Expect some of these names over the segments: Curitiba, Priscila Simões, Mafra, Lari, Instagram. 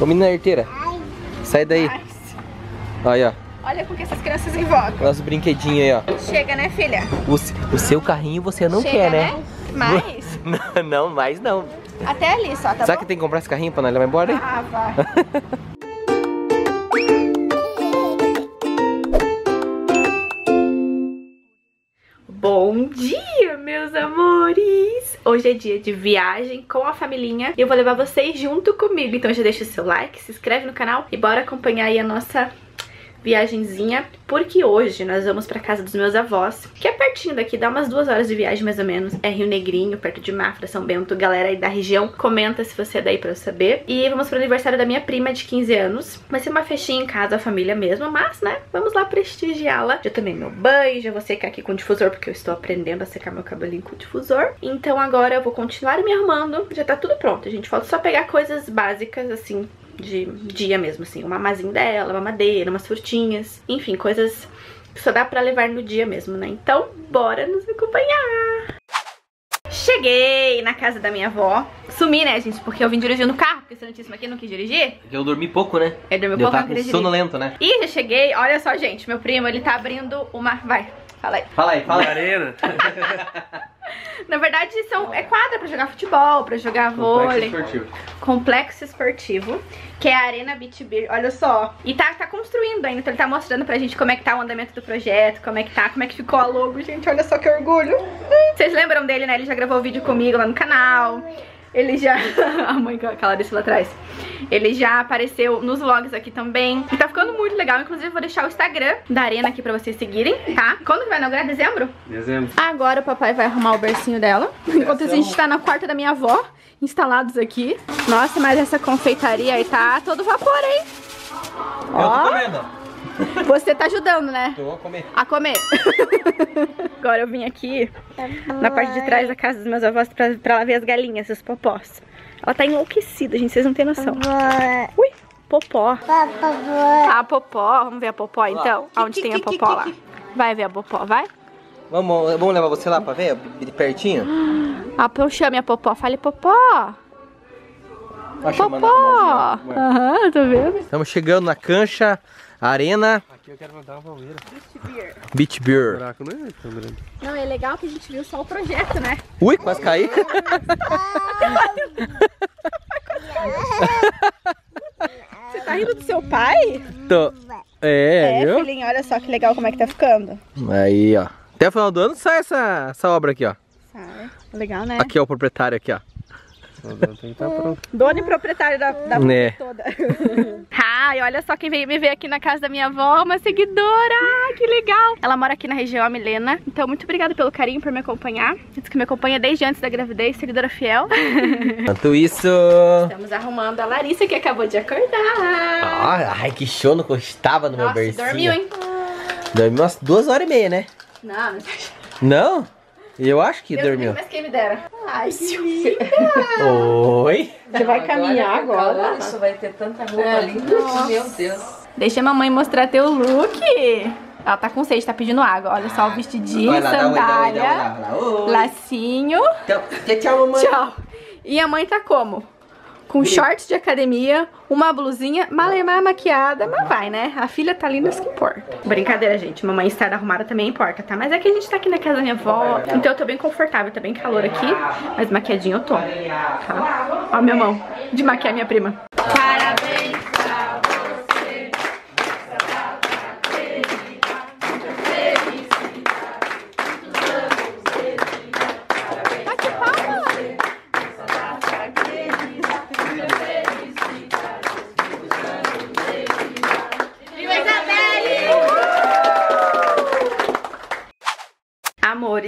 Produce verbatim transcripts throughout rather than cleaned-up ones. Ô menina arteira, ai, sai daí. Aí, ó. Olha com que essas crianças invocam. Nosso brinquedinho aí, ó. Chega, né, filha? O, o seu carrinho você não Chega, quer, né? né? Mais? Não, não, mais não. Até ali só, tá bom? Será que tem que comprar esse carrinho pra nós levar embora, hein? Ah, vai. Bom dia, meus amores! Hoje é dia de viagem com a familhinha e eu vou levar vocês junto comigo. Então já deixa o seu like, se inscreve no canal e bora acompanhar aí a nossa viagenzinha, porque hoje nós vamos pra casa dos meus avós, que é pertinho daqui, dá umas duas horas de viagem mais ou menos. É Rio Negrinho, perto de Mafra, São Bento. Galera aí da região, comenta se você é daí pra eu saber. E vamos pro aniversário da minha prima de quinze anos. Vai ser uma festinha em casa, a família mesmo, mas né, vamos lá prestigiá-la. Já tomei meu banho, já vou secar aqui com o difusor, porque eu estou aprendendo a secar meu cabelinho com o difusor. Então agora eu vou continuar me arrumando, já tá tudo pronto, gente. Falta só pegar coisas básicas, assim, de dia mesmo, assim, uma mamazinha dela, uma madeira, umas frutinhas, enfim, coisas que só dá pra levar no dia mesmo, né? Então, bora nos acompanhar! Cheguei na casa da minha avó. Sumi, né, gente? Porque eu vim dirigindo o carro, porque você não disse, mas quem não quis dirigir? Eu dormi pouco, né? Eu dormi pouco, eu tava com sono lento, né? E já cheguei, olha só, gente, meu primo, ele tá abrindo uma... Vai, fala aí. Fala aí, fala aí. Arena. Na verdade, são, é quadra pra jogar futebol, pra jogar vôlei. Complexo esportivo. Complexo esportivo, que é a Arena Beach Beer, olha só. E tá, tá construindo ainda, então ele tá mostrando pra gente como é que tá o andamento do projeto, como é que tá, como é que ficou a logo, gente, olha só que orgulho. Vocês lembram dele, né? Ele já gravou vídeo comigo lá no canal. Ele já... A mãe, aquela desse lá atrás. Ele já apareceu nos vlogs aqui também. E tá ficando muito legal. Inclusive, eu vou deixar o Instagram da Arena aqui pra vocês seguirem, tá? Quando que vai inaugurar? Dezembro? Dezembro. Agora o papai vai arrumar o bercinho dela. Enquanto isso, a gente tá na quarta da minha avó, instalados aqui. Nossa, mas essa confeitaria aí tá todo vapor, hein? Eu Ó. tô comendo. Você tá ajudando, né? Tô a comer. A comer. Agora eu vim aqui na parte de trás da casa dos meus avós pra, pra lá ver as galinhas, os popós. Ela tá enlouquecida, gente, vocês não tem noção. Ui, popó. A popó, vamos ver a popó então? Onde tem a popó lá? Vai ver a popó, vai? Vamos, vamos levar você lá pra ver, de pertinho? Ah, eu chame a popó, fale popó. Popó! Aham, tô vendo. Estamos chegando na cancha. Arena. Aqui eu quero mandar uma palmeira. Beach Beer. Beach Beer. Buraco não é tão grande. Não, é legal que a gente viu só o projeto, né? Ui, quase caí. Você tá rindo do seu pai? Tô. É, é viu? Filhinho, olha só que legal como é que tá ficando. Aí, ó. Até o final do ano sai essa, essa obra aqui, ó. Sai. Legal, né? Aqui, ó, o proprietário aqui, ó. Tem que tá pronto. Dono e proprietário da, da né. toda. Ai, olha só quem veio me ver aqui na casa da minha avó, uma seguidora, que legal. Ela mora aqui na região, a Milena. Então, muito obrigada pelo carinho, por me acompanhar. Diz que me acompanha desde antes da gravidez, seguidora fiel. Enquanto isso... Estamos arrumando a Larissa, que acabou de acordar. Ah, ai, que show, não gostava no Nossa, meu bercinho. dormiu, hein? Dormiu umas duas horas e meia, né? Não, não. Não? Eu acho que Deus dormiu. Mas quem me dera. Ai, que linda! Oi! Você vai caminhar agora. agora. Isso vai ter tanta roupa é, linda. Nossa. Meu Deus. Deixa a mamãe mostrar teu look. Ela tá com sede, tá pedindo água. Olha só o vestidinho, lá, sandália, dá, dá, dá, dá, dá. lacinho. Então, tchau, mamãe. Tchau. E a mãe tá como? Com shorts de academia, uma blusinha, malemar maquiada, mas vai, né? A filha tá linda, isso que importa. Brincadeira, gente. Mamãe estar arrumada também importa, tá? Mas é que a gente tá aqui na casa da minha avó, então eu tô bem confortável, tá bem calor aqui, mas maquiadinha eu tô, tá? Ó minha mão, de maquiar minha prima. Parabéns!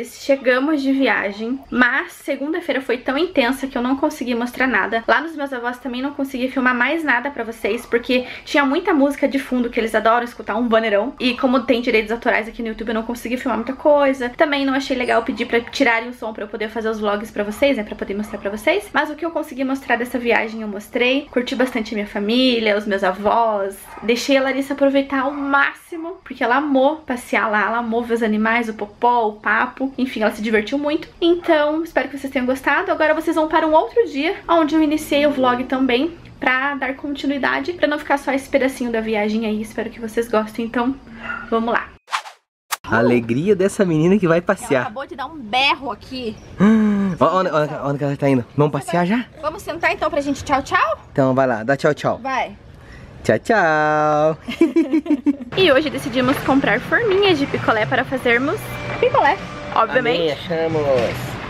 Chegamos de viagem, mas segunda-feira foi tão intensa que eu não consegui mostrar nada. Lá nos meus avós também não consegui filmar mais nada pra vocês, porque tinha muita música de fundo que eles adoram escutar, um banneirão. E como tem direitos autorais aqui no YouTube, eu não consegui filmar muita coisa. Também não achei legal pedir pra tirarem o som pra eu poder fazer os vlogs pra vocês, né, pra poder mostrar pra vocês. Mas o que eu consegui mostrar dessa viagem eu mostrei. Curti bastante a minha família, os meus avós. Deixei a Larissa aproveitar ao máximo, porque ela amou passear lá, ela amou ver os animais, o popó, o papo, enfim. Ela se divertiu muito, então espero que vocês tenham gostado. Agora vocês vão para um outro dia, onde eu iniciei o vlog também, pra dar continuidade, pra não ficar só esse pedacinho da viagem aí. Espero que vocês gostem, então vamos lá. A alegria dessa menina que vai passear. Ela acabou de dar um berro aqui. Olha onde que ela tá indo. Vamos passear já? Vamos sentar então pra gente tchau, tchau? Então vai lá, dá tchau, tchau. Vai. Tchau, tchau. E hoje decidimos comprar forminhas de picolé para fazermos picolé, obviamente. Amém, achamos.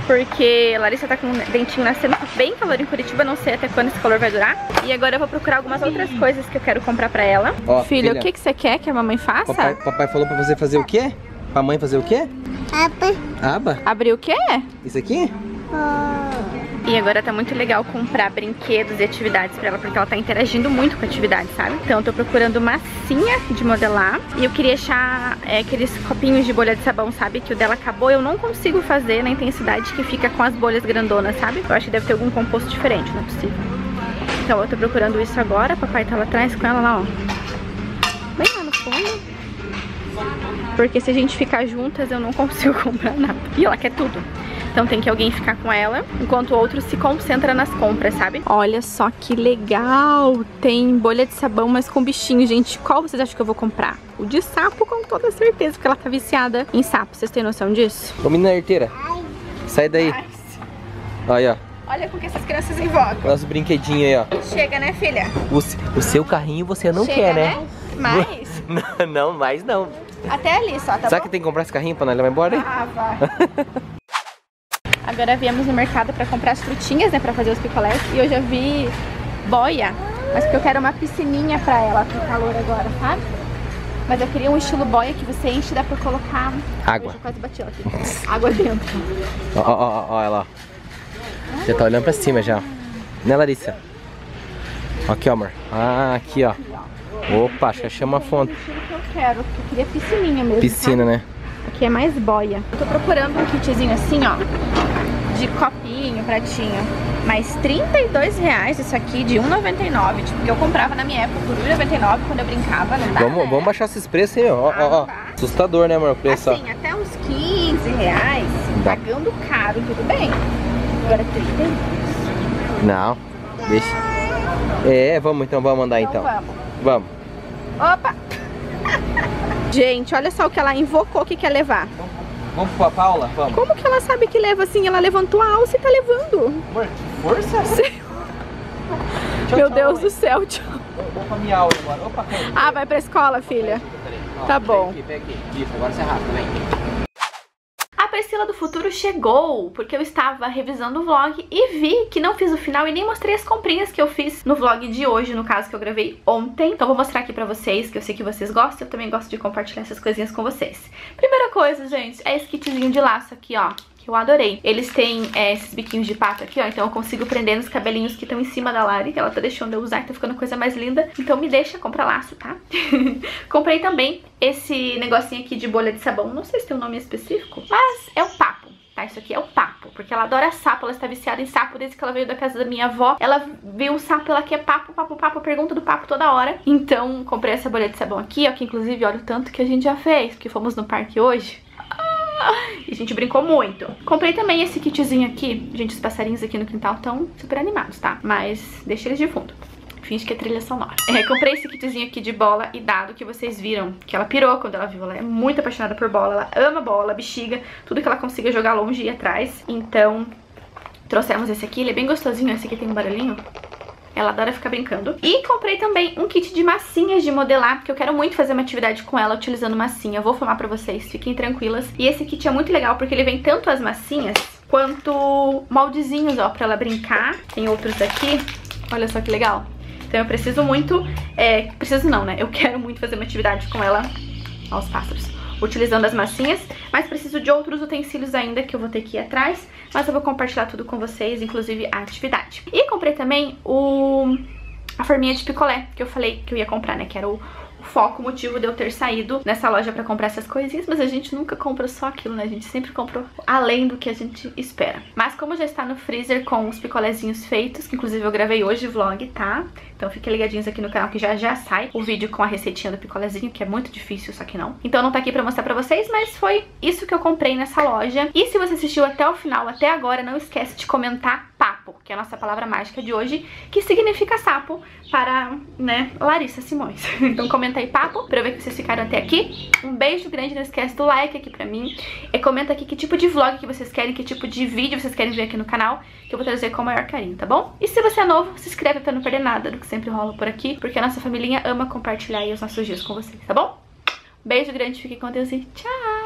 Porque a Larissa tá com um dentinho nascendo, bem calor em Curitiba, não sei até quando esse calor vai durar. E agora eu vou procurar algumas outras coisas que eu quero comprar pra ela. Ó, filho, filha, o que que você quer que a mamãe faça? Papai, papai falou pra você fazer o quê? Pra mãe fazer o quê? Aba. Aba? Abrir o quê? Isso aqui? Oh. E agora tá muito legal comprar brinquedos e atividades pra ela, porque ela tá interagindo muito com a atividade, sabe? Então eu tô procurando massinha de modelar. E eu queria achar é, aqueles copinhos de bolha de sabão, sabe? Que o dela acabou, eu não consigo fazer na intensidade que fica com as bolhas grandonas, sabe? Eu acho que deve ter algum composto diferente, não é possível. Então eu tô procurando isso agora, papai tá lá atrás com ela lá, ó. Bem lá no fundo. Porque se a gente ficar juntas, eu não consigo comprar nada. E ela quer tudo. Então tem que alguém ficar com ela, enquanto o outro se concentra nas compras, sabe? Olha só que legal! Tem bolha de sabão, mas com bichinho, gente. Qual vocês acham que eu vou comprar? O de sapo, com toda certeza, porque ela tá viciada em sapo. Vocês têm noção disso? Ô, menina arteira, sai daí. Olha, ó. Olha com que essas crianças invocam. Nosso brinquedinho aí, ó. Chega, né, filha? O, o seu carrinho você não Chega, quer, né? né? Mais? Não, não, mais não. Até ali só, tá Será bom? que tem que comprar esse carrinho pra nós levar embora, hein? Ah, vai. Agora viemos no mercado pra comprar as frutinhas, né, pra fazer os picolés. E eu já vi boia, mas porque eu quero uma piscininha pra ela, com calor agora, sabe? Mas eu queria um estilo boia que você enche e dá pra colocar... Água. Eu já quase bati ela aqui. Água dentro. Ó, ó, ó, ela, ó. Já tá olhando pra cima já. Né, Larissa? Aqui, ó, amor. Ah, aqui, ó. Opa, acho que chama a fonte. Que eu quero, eu queria piscininha mesmo. Piscina, sabe? Né? Aqui é mais boia. Eu tô procurando um kitzinho assim, ó, de copinho, pratinho. Mas trinta e dois reais isso aqui de um real e noventa e nove centavos. Tipo, que eu comprava na minha época por um real e noventa e nove centavos quando eu brincava. Não dá, vamos, né? Vamos baixar esses preços aí, ó. Ah, ó, ó. Assustador, né, amor? O preço, assim, ó, até uns quinze reais. Dá. Pagando caro, tudo bem. Agora trinta e dois. Não, deixa. É, vamos então, vamos andar então. Então. Vamos. Vamos. Opa! Gente, olha só o que ela invocou que quer levar. Vamos com a Paula? Vamos. Como que ela sabe que leva assim? Ela levantou a alça e tá levando. Amor, que força? Sei. Tchau, Meu tchau, Deus mãe. do céu, tchau. Opa, minha aula agora. Opa, peraí. Ah, vai pra escola, filha. Ó, tá bom. Pega aqui, pega aqui. Isso, agora você é rápido, vem. A Priscila do futuro chegou, porque eu estava revisando o vlog e vi que não fiz o final e nem mostrei as comprinhas que eu fiz no vlog de hoje, no caso que eu gravei ontem. Então vou mostrar aqui pra vocês, que eu sei que vocês gostam, eu também gosto de compartilhar essas coisinhas com vocês. Primeira coisa, gente, é esse kitzinho de laço aqui, ó, que eu adorei. Eles têm é, esses biquinhos de pato aqui, ó, então eu consigo prender nos cabelinhos que estão em cima da Lari, que ela tá deixando eu usar, que tá ficando coisa mais linda. Então me deixa comprar laço, tá? Comprei também esse negocinho aqui de bolha de sabão, não sei se tem um nome específico, mas é o papo, tá? Isso aqui é o papo, porque ela adora sapo, ela está viciada em sapo desde que ela veio da casa da minha avó. Ela viu o sapo, ela quer papo, papo, papo, pergunta do papo toda hora. Então comprei essa bolha de sabão aqui, ó, que inclusive olha o tanto que a gente já fez, porque fomos no parque hoje. E a gente brincou muito. Comprei também esse kitzinho aqui. Gente, os passarinhos aqui no quintal estão super animados, tá? Mas deixa eles de fundo. Finge que é trilha sonora. É, comprei esse kitzinho aqui de bola e dado, que vocês viram que ela pirou quando ela viu. Ela é muito apaixonada por bola, ela ama bola, bexiga, tudo que ela consiga jogar longe e ir atrás. Então, trouxemos esse aqui. Ele é bem gostosinho. Esse aqui tem um barulhinho. Ela adora ficar brincando. E comprei também um kit de massinhas de modelar, porque eu quero muito fazer uma atividade com ela utilizando massinha. Eu vou filmar pra vocês, fiquem tranquilas. E esse kit é muito legal, porque ele vem tanto as massinhas quanto moldezinhos, ó, pra ela brincar. Tem outros aqui, olha só que legal. Então eu preciso muito, é, preciso não, né? Eu quero muito fazer uma atividade com ela, ó, os pássaros, utilizando as massinhas, mas preciso de outros utensílios ainda que eu vou ter que ir atrás, mas eu vou compartilhar tudo com vocês, inclusive a atividade. E comprei também o... a forminha de picolé, que eu falei que eu ia comprar, né, que era o, o foco, o motivo de eu ter saído nessa loja pra comprar essas coisinhas, mas a gente nunca compra só aquilo, né, a gente sempre comprou além do que a gente espera. Mas como já está no freezer com os picolézinhos feitos, que inclusive eu gravei hoje o vlog, tá? Então fiquem ligadinhos aqui no canal que já já sai o vídeo com a receitinha do picolézinho, que é muito difícil, só que não. Então não tá aqui pra mostrar pra vocês, mas foi isso que eu comprei nessa loja. E se você assistiu até o final, até agora, não esquece de comentar papo. sapo, que é a nossa palavra mágica de hoje, que significa sapo para, né, Larissa Simões. Então comenta aí, papo, pra eu ver que vocês ficaram até aqui. Um beijo grande, não esquece do like aqui pra mim. E comenta aqui que tipo de vlog que vocês querem, que tipo de vídeo vocês querem ver aqui no canal, que eu vou trazer com o maior carinho, tá bom? E se você é novo, se inscreve pra não perder nada do que sempre rola por aqui, porque a nossa família ama compartilhar aí os nossos dias com vocês, tá bom? Beijo grande, fiquem com Deus e tchau!